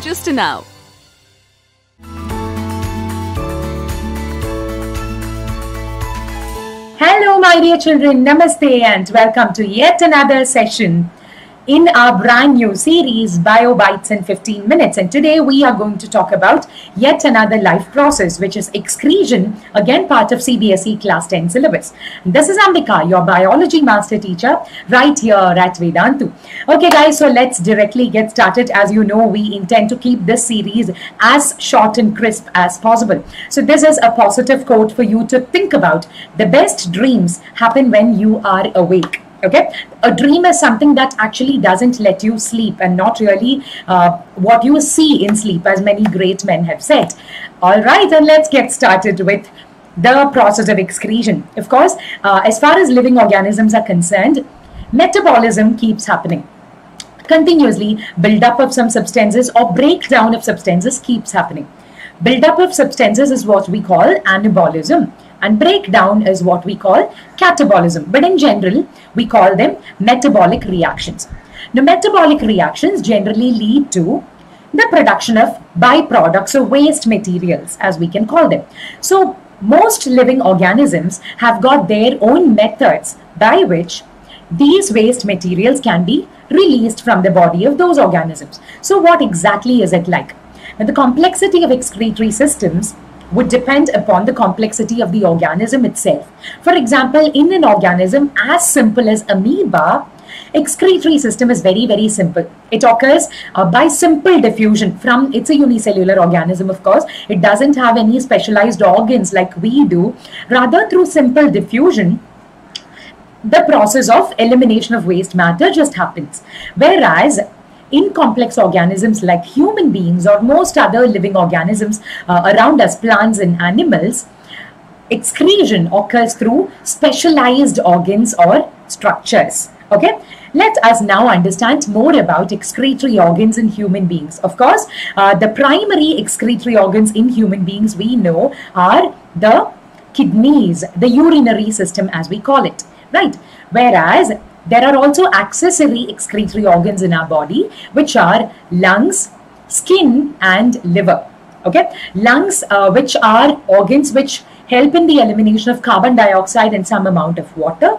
just now. Hello my dear children, Namaste and welcome to yet another session in our brand new series Bio Bites in 15 minutes, and today we are going to talk about yet another life process, which is excretion, again part of CBSE class 10 syllabus. This is Ambika, your biology master teacher right here at Vedantu. Okay guys, so let's directly get started. As you know, we intend to keep this series as short and crisp as possible. So this is a positive quote for you to think about. The best dreams happen when you are awake. Okay, a dream is something that actually doesn't let you sleep, and not really what you see in sleep, as many great men have said. All right, then let's get started with the process of excretion. Of course, as far as living organisms are concerned, metabolism keeps happening. Continuously, build-up of some substances or breakdown of substances keeps happening. Build-up of substances is what we call anabolism, and breakdown is what we call catabolism. But in general, we call them metabolic reactions. Now, metabolic reactions generally lead to the production of byproducts or waste materials, as we can call them. So, most living organisms have got their own methods by which these waste materials can be released from the body of those organisms. So, what exactly is it like? Now, the complexity of excretory systems would depend upon the complexity of the organism itself. For example, in an organism as simple as amoeba, excretory system is very simple. It occurs by simple diffusion from, it's a unicellular organism of course, it doesn't have any specialized organs like we do, rather through simple diffusion, the process of elimination of waste matter just happens. Whereas in complex organisms like human beings or most other living organisms around us, plants and animals, excretion occurs through specialized organs or structures. Okay, let us now understand more about excretory organs in human beings. Of course, the primary excretory organs in human beings we know are the kidneys, the urinary system as we call it, right? Whereas there are also accessory excretory organs in our body, which are lungs, skin and liver. Okay, lungs which are organs which help in the elimination of carbon dioxide and some amount of water.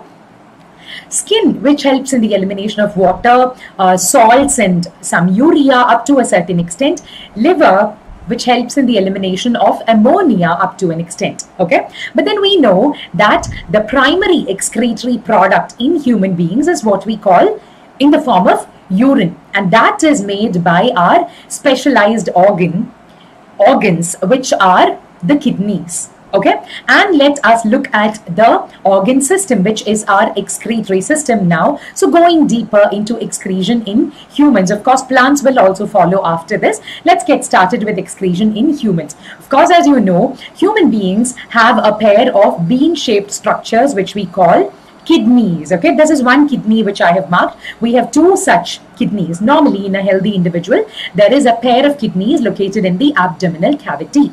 Skin, which helps in the elimination of water, salts and some urea up to a certain extent. Liver, which helps in the elimination of ammonia up to an extent, okay? But then we know that the primary excretory product in human beings is what we call in the form of urine, and that is made by our specialized organs, which are the kidneys, okay? And let us look at the organ system, which is our excretory system now. So going deeper into excretion in humans, of course plants will also follow after this. Let's get started with excretion in humans. Of course, as you know, human beings have a pair of bean-shaped structures which we call kidneys. Okay, this is one kidney which I have marked. We have two such kidneys. Normally in a healthy individual, there is a pair of kidneys located in the abdominal cavity.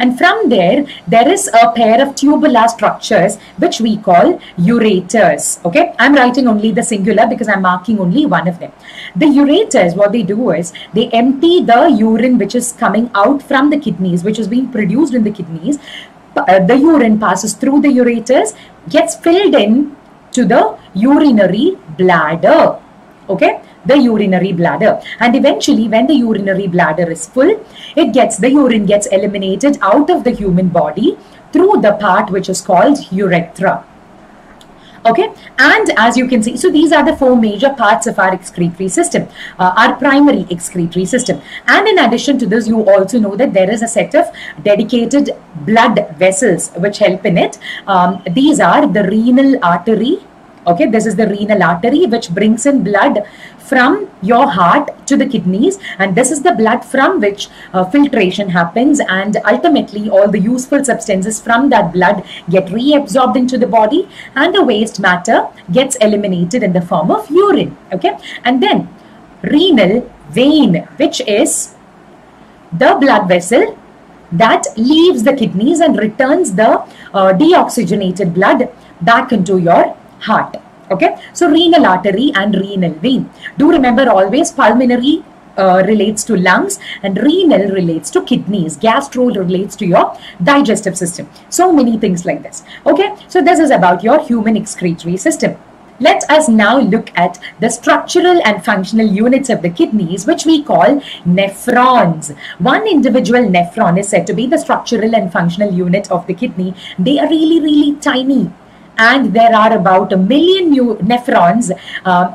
And from there, there is a pair of tubular structures which we call ureters. Okay, I'm writing only the singular because I'm marking only one of them. The ureters, what they do is they empty the urine which is coming out from the kidneys, which is being produced in the kidneys. The urine passes through the ureters, gets filled in to the urinary bladder. Okay, the urinary bladder, and eventually when the urinary bladder is full, the urine gets eliminated out of the human body through the part which is called urethra. Okay, and as you can see, so these are the four major parts of our excretory system, our primary excretory system. And in addition to this, you also know that there is a set of dedicated blood vessels which help in it. These are the renal artery. Okay, this is the renal artery which brings in blood from your heart to the kidneys, and this is the blood from which filtration happens, and ultimately all the useful substances from that blood get reabsorbed into the body and the waste matter gets eliminated in the form of urine. Okay, and then renal vein, which is the blood vessel that leaves the kidneys and returns the deoxygenated blood back into your heart. Okay, so renal artery and renal vein. Do remember always, pulmonary relates to lungs, and renal relates to kidneys, gastro relates to your digestive system. So many things like this. Okay, so this is about your human excretory system. Let us now look at the structural and functional units of the kidneys, which we call nephrons. One individual nephron is said to be the structural and functional unit of the kidney. They are really, really tiny. And there are about 1 million new nephrons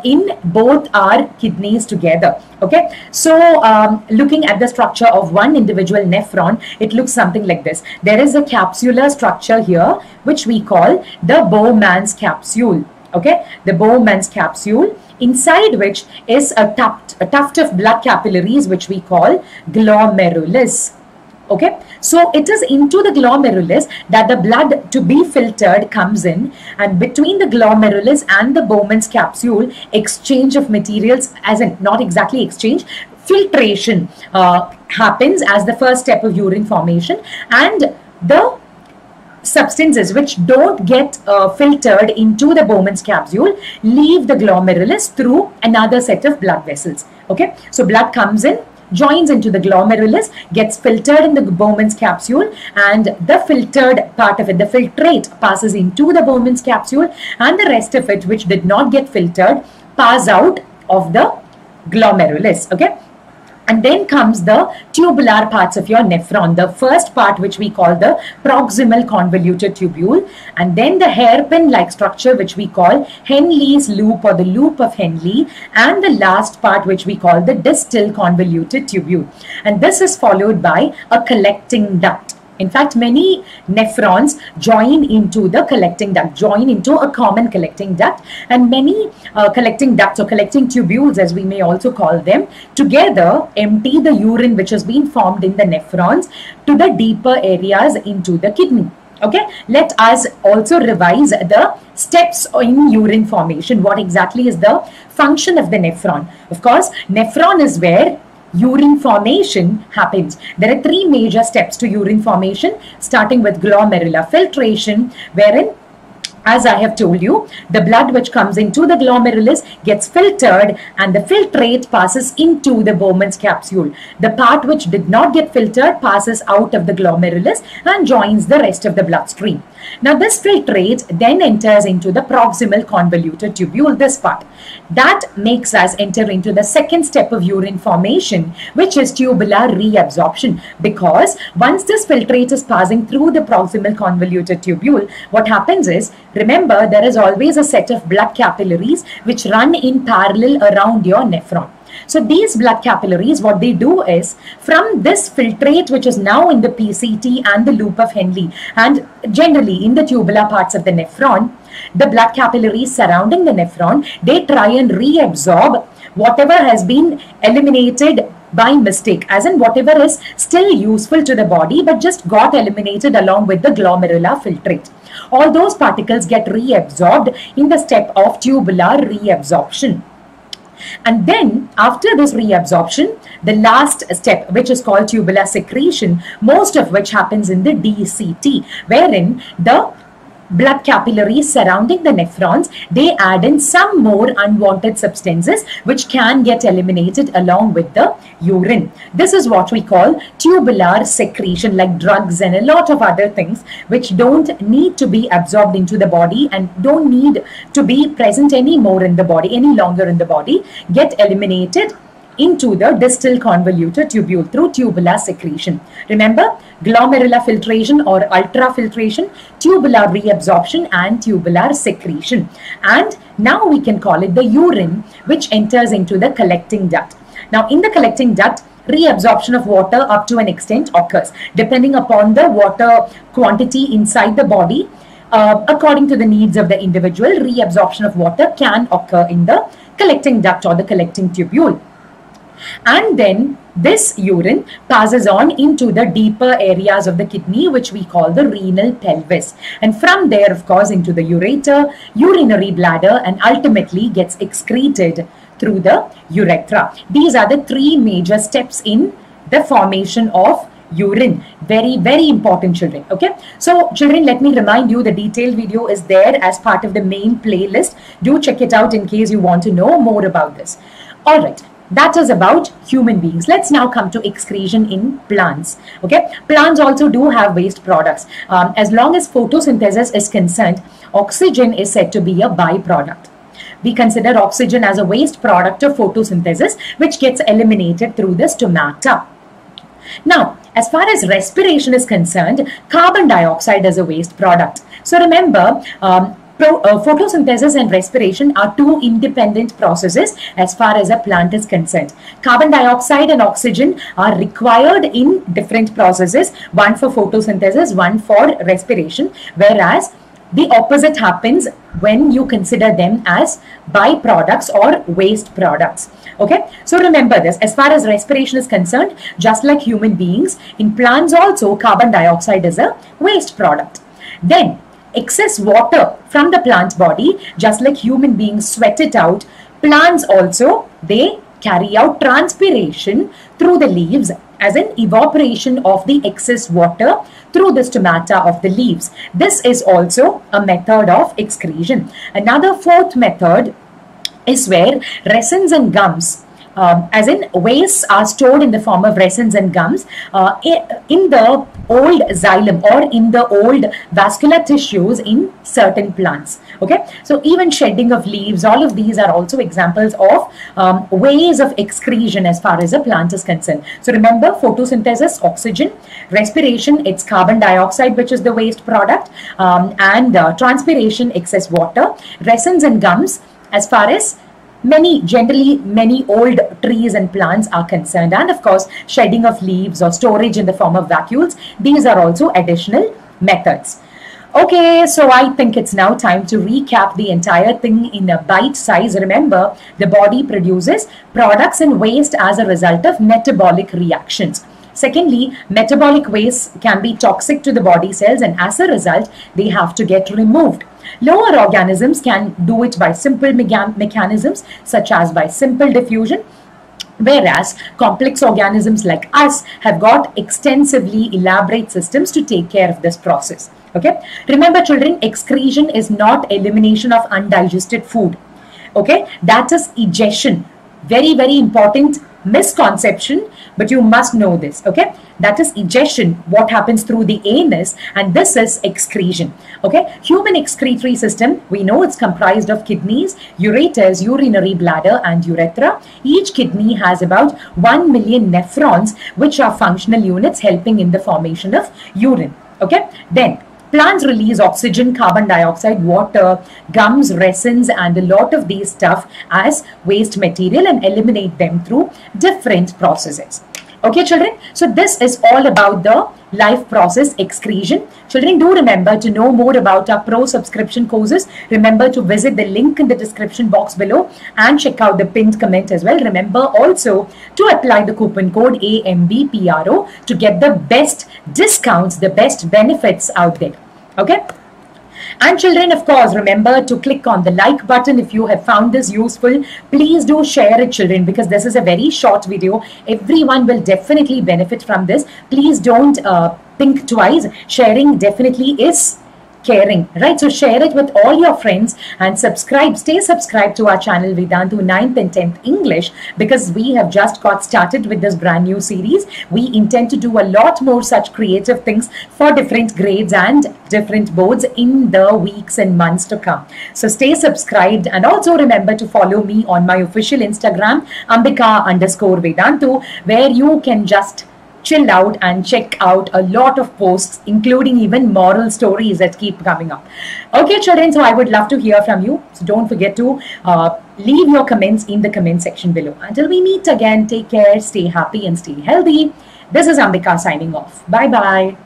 in both our kidneys together. Okay, so looking at the structure of one individual nephron, it looks something like this. There is a capsular structure here, which we call the Bowman's capsule. Okay, the Bowman's capsule, inside which is a tuft of blood capillaries, which we call glomerulus. Okay, so it is into the glomerulus that the blood to be filtered comes in, and between the glomerulus and the Bowman's capsule, exchange of materials, as in not exactly exchange, filtration happens as the first step of urine formation, and the substances which don't get filtered into the Bowman's capsule leave the glomerulus through another set of blood vessels. Okay, so blood comes in, joins into the glomerulus, gets filtered in the Bowman's capsule, and the filtered part of it, the filtrate, passes into the Bowman's capsule, and the rest of it, which did not get filtered, pass out of the glomerulus. Okay. And then comes the tubular parts of your nephron, the first part which we call the proximal convoluted tubule, and then the hairpin-like structure which we call Henle's loop or the loop of Henle, and the last part which we call the distal convoluted tubule. And this is followed by a collecting duct. In fact, many nephrons join into the collecting duct, join into a common collecting duct, and many collecting ducts or collecting tubules, as we may also call them, together empty the urine which has been formed in the nephrons to the deeper areas into the kidney. Okay, let us also revise the steps in urine formation. What exactly is the function of the nephron? Of course, nephron is where urine formation happens. There are three major steps to urine formation, starting with glomerular filtration, wherein, as I have told you, the blood which comes into the glomerulus gets filtered and the filtrate passes into the Bowman's capsule. The part which did not get filtered passes out of the glomerulus and joins the rest of the bloodstream. Now, this filtrate then enters into the proximal convoluted tubule, this part. That makes us enter into the second step of urine formation, which is tubular reabsorption, because once this filtrate is passing through the proximal convoluted tubule, what happens is, remember, there is always a set of blood capillaries which run in parallel around your nephron. So these blood capillaries, what they do is, from this filtrate which is now in the PCT and the loop of Henle and generally in the tubular parts of the nephron, the blood capillaries surrounding the nephron, they try and reabsorb whatever has been eliminated by mistake, as in whatever is still useful to the body but just got eliminated along with the glomerular filtrate. All those particles get reabsorbed in the step of tubular reabsorption. And then after this reabsorption, the last step, which is called tubular secretion, most of which happens in the DCT, wherein the blood capillaries surrounding the nephrons, they add in some more unwanted substances which can get eliminated along with the urine. This is what we call tubular secretion, like drugs and a lot of other things which don't need to be absorbed into the body and don't need to be present anymore in the body, any longer in the body, get eliminated into the distal convoluted tubule through tubular secretion. Remember, glomerular filtration or ultrafiltration, tubular reabsorption and tubular secretion. And now we can call it the urine, which enters into the collecting duct. Now in the collecting duct, reabsorption of water up to an extent occurs depending upon the water quantity inside the body. According to the needs of the individual, reabsorption of water can occur in the collecting duct or the collecting tubule. And then this urine passes on into the deeper areas of the kidney, which we call the renal pelvis. And from there, of course, into the ureter, urinary bladder, and ultimately gets excreted through the urethra. These are the three major steps in the formation of urine. Very, very important, children. Okay, so children, let me remind you, the detailed video is there as part of the main playlist. Do check it out in case you want to know more about this. All right. That is about human beings. Let's now come to excretion in plants. Okay, plants also do have waste products. As long as photosynthesis is concerned, oxygen is said to be a byproduct. We consider oxygen as a waste product of photosynthesis, which gets eliminated through the stomata. Now, as far as respiration is concerned, carbon dioxide is a waste product. So remember, photosynthesis and respiration are two independent processes as far as a plant is concerned. Carbon dioxide and oxygen are required in different processes, one for photosynthesis, one for respiration, whereas the opposite happens when you consider them as byproducts or waste products. Okay, so remember this. As far as respiration is concerned, just like human beings, in plants also carbon dioxide is a waste product. Then excess water from the plant body, just like human beings sweat it out, plants also, they carry out transpiration through the leaves, as in evaporation of the excess water through the stomata of the leaves. This is also a method of excretion. Another fourth method is where resins and gums, as in wastes are stored in the form of resins and gums in the old xylem or in the old vascular tissues in certain plants. Okay, so even shedding of leaves, all of these are also examples of ways of excretion as far as a plant is concerned. So remember, photosynthesis, oxygen; respiration, it's carbon dioxide, which is the waste product, and transpiration, excess water; resins and gums as far as many old trees and plants are concerned, and of course shedding of leaves or storage in the form of vacuoles. These are also additional methods. Okay, so I think it's now time to recap the entire thing in a bite size. Remember, the body produces products and waste as a result of metabolic reactions. Secondly, metabolic waste can be toxic to the body cells, and as a result, they have to get removed. Lower organisms can do it by simple mechanisms, such as by simple diffusion, whereas complex organisms like us have got extensively elaborate systems to take care of this process. Okay? Remember, children, excretion is not elimination of undigested food. Okay? That is egestion. Very, very important misconception, but you must know this. Okay, that is egestion, what happens through the anus, and this is excretion. Okay, human excretory system, we know it's comprised of kidneys, ureters, urinary bladder, and urethra. Each kidney has about 1 million nephrons, which are functional units helping in the formation of urine. Okay, then plants release oxygen, carbon dioxide, water, gums, resins, and a lot of these stuff as waste material and eliminate them through different processes. Okay, children, so this is all about the life process excretion. Children, do remember to know more about our pro subscription courses. Remember to visit the link in the description box below and check out the pinned comment as well. Remember also to apply the coupon code AMBPRO to get the best discounts, the best benefits out there. Okay. And children, of course, remember to click on the like button if you have found this useful. Please do share it, children, because this is a very short video. Everyone will definitely benefit from this. Please don't think twice. Sharing definitely is caring, right? So share it with all your friends and subscribe. Stay subscribed to our channel Vedantu 9&10 English, because we have just got started with this brand new series. We intend to do a lot more such creative things for different grades and different boards in the weeks and months to come. So stay subscribed, and also remember to follow me on my official Instagram, Ambika_Vedantu, where you can just chill out and check out a lot of posts, including even moral stories that keep coming up. Okay, children, so I would love to hear from you. So don't forget to leave your comments in the comment section below. Until we meet again, take care, stay happy and stay healthy. This is Ambika signing off. Bye-bye.